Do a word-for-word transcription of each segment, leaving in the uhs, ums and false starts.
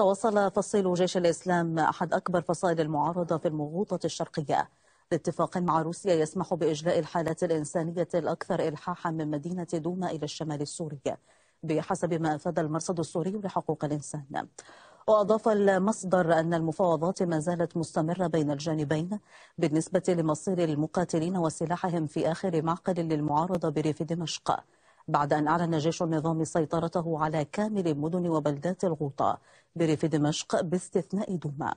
توصل تفصيل جيش الإسلام أحد أكبر فصائل المعارضة في المغوطة الشرقية لاتفاق مع روسيا يسمح بإجلاء الحالات الإنسانية الأكثر إلحاحا من مدينة دوما إلى الشمال السوري بحسب ما أفاد المرصد السوري لحقوق الإنسان. وأضاف المصدر أن المفاوضات ما زالت مستمرة بين الجانبين بالنسبة لمصير المقاتلين وسلاحهم في آخر معقل للمعارضة بريف دمشق، بعد أن أعلن جيش النظام سيطرته على كامل مدن وبلدات الغوطة بريف دمشق باستثناء دوما.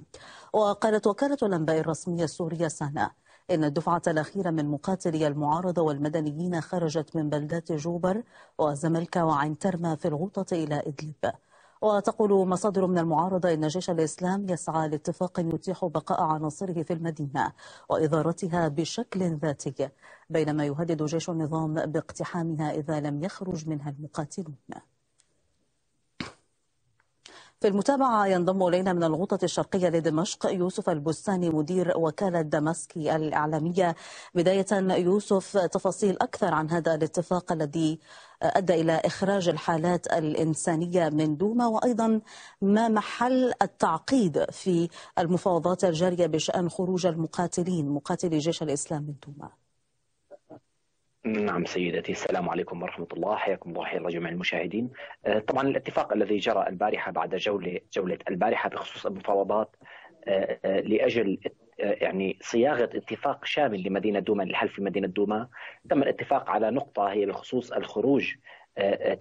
وقالت وكالة الأنباء الرسمية السورية سانا إن الدفعة الأخيرة من مقاتلي المعارضة والمدنيين خرجت من بلدات جوبر وزملكا وعين ترما في الغوطة إلى ادلب. وتقول مصادر من المعارضة إن جيش الإسلام يسعى لاتفاق يتيح بقاء عناصره في المدينة وإدارتها بشكل ذاتي، بينما يهدد جيش النظام باقتحامها إذا لم يخرج منها المقاتلون. في المتابعة ينضم إلينا من الغوطة الشرقية لدمشق يوسف البستاني مدير وكالة دمشق الإعلامية. بداية يوسف، تفاصيل أكثر عن هذا الاتفاق الذي أدى إلى إخراج الحالات الإنسانية من دوما، وأيضا ما محل التعقيد في المفاوضات الجارية بشأن خروج المقاتلين مقاتلي جيش الإسلام من دوما. نعم سيدتي، السلام عليكم ورحمة الله، حياكم الله حيا جميع المشاهدين. طبعا الاتفاق الذي جرى البارحة بعد جولة جولة البارحة بخصوص المفاوضات لأجل يعني صياغة اتفاق شامل لمدينة دوما للحل في مدينة دوما، تم الاتفاق على نقطة هي بخصوص الخروج،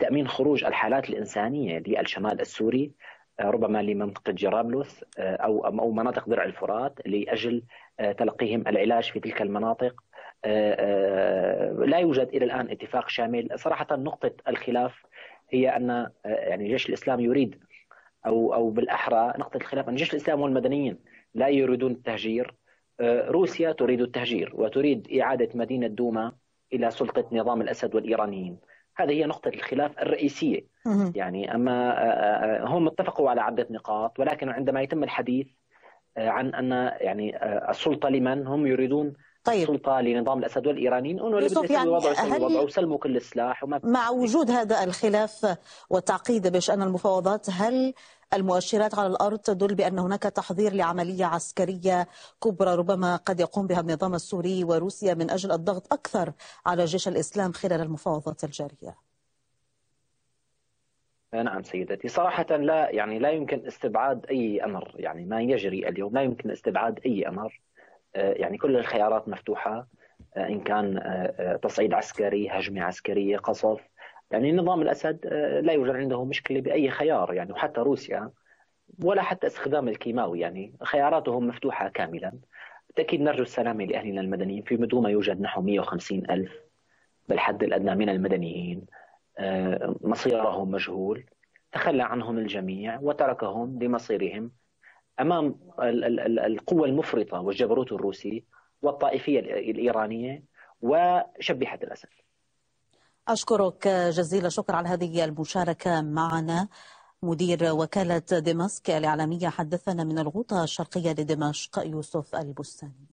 تأمين خروج الحالات الإنسانية للشمال السوري، ربما لمنطقة جرابلس أو أو مناطق درع الفرات، لأجل تلقيهم العلاج في تلك المناطق. لا يوجد إلى الآن اتفاق شامل. صراحة نقطة الخلاف هي أن يعني جيش الإسلام يريد أو أو بالأحرى نقطة الخلاف أن جيش الإسلام والمدنيين لا يريدون التهجير، روسيا تريد التهجير وتريد إعادة مدينة دوما إلى سلطة نظام الأسد والإيرانيين. هذه هي نقطة الخلاف الرئيسية. يعني أما هم اتفقوا على عدة نقاط، ولكن عندما يتم الحديث عن أن يعني السلطة لمن، هم يريدون طيب. السلطة لنظام الأسد والإيرانيين، يوسف يعني هل سلموا كل السلاح وما مع وجود هذا الخلاف والتعقيد بشأن المفاوضات، هل المؤشرات على الأرض تدل بأن هناك تحضير لعملية عسكرية كبرى ربما قد يقوم بها النظام السوري وروسيا من أجل الضغط أكثر على جيش الإسلام خلال المفاوضات الجارية؟ نعم سيدتي، صراحة لا يعني لا يمكن استبعاد أي أمر. يعني ما يجري اليوم لا يمكن استبعاد أي أمر. يعني كل الخيارات مفتوحة، إن كان تصعيد عسكري، هجمة عسكرية، قصف. يعني نظام الأسد لا يوجد عنده مشكلة بأي خيار، يعني وحتى روسيا، ولا حتى استخدام الكيماوي. يعني خياراتهم مفتوحة كاملا. بالتأكيد نرجو السلامة لأهلنا المدنيين. في دوما يوجد نحو مئة وخمسين ألف بالحد الأدنى من المدنيين، مصيرهم مجهول، تخلى عنهم الجميع وتركهم لمصيرهم أمام القوة المفرطة والجبروت الروسي والطائفية الإيرانية وشبيحة الأسد. أشكرك جزيل الشكر على هذه المشاركة معنا، مدير وكالة دمشق الإعلامية، حدثنا من الغوطة الشرقية لدمشق يوسف البستاني.